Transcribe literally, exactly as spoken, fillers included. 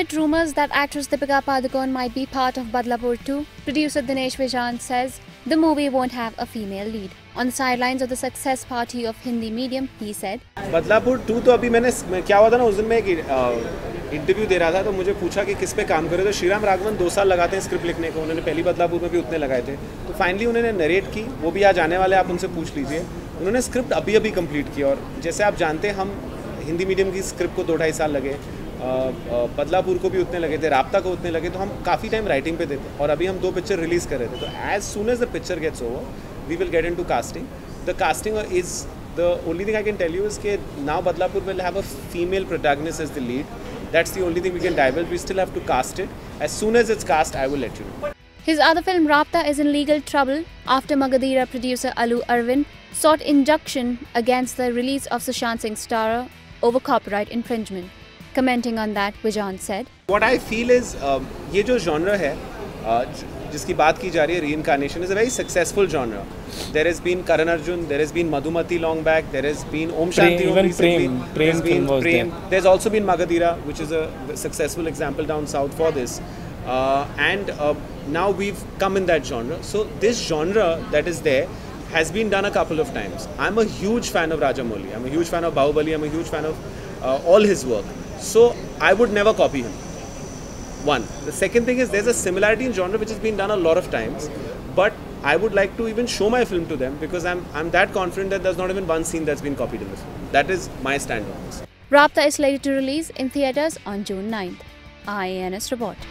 Amid rumors that actress Deepika Padukone might be part of Badlapur two, producer Dinesh Vijan says the movie won't have a female lead. On the sidelines of the success party of Hindi Medium, he said, Badlapur two तो अभी मैंने क्या हुआ था ना, उस दिन मैं एक इंटरव्यू दे रहा था तो मुझे पूछा कि किस पे काम कर रहे हो, तो श्रीराम राघवन दो साल लगाते हैं स्क्रिप्ट लिखने को, उन्होंने पहली बदलापुर में भी उतने लगाए थे, तो फाइनली उन्होंने नरेट की, वो भी आज आने वाले, आप उनसे पूछ लीजिए। उन्होंने स्क्रिप्ट अभी अभी कंप्लीट की और जैसे आप जानते हैं हम हिंदी मीडियम की स्क्रिप्ट को दो ढाई साल लगे, बदलापुर को भी उतने लगे थे, राब्ता को उतने लगे, तो हम काफ़ी टाइम राइटिंग पे देते और अभी हम दो पिक्चर रिलीज़ कर रहे थे, तो as soon as the picture gets over we will get into casting. The casting is the only thing I can tell you is के now Badlapur will have a female protagonist as the lead, that's the only thing we can divulge, we still have to cast it, as soon as it's cast I will let you know. His other film Raabta is in legal trouble after Magadheera producer Alu Arvind sought injunction against the release of Sushant Singh's Tara over copyright infringement. Commenting on that, Vijan said, What I feel is, uh, ये जो genre है uh, जिसकी बात की जा रही है, reincarnation is a very successful genre. There has been Karan Arjun, there has been Madhumati long back, there has been Om Shanti Om recently, there has been Prem. There has also been Magadheera, which is a successful example down south for this. Uh, and uh, now we've come in that genre. So this genre that is there has been done a couple of times. I'm a huge fan of Rajamouli. I'm a huge fan of Baahubali. I'm a huge fan of uh, all his work. So I would never copy him. One. The second thing is there's a similarity in genre which has been done a lot of times, but I would like to even show my film to them because I'm I'm that confident that there's not even one scene that's been copied in the film. That is my stand on this. Raabta is slated to release in theaters on June ninth. I N S report.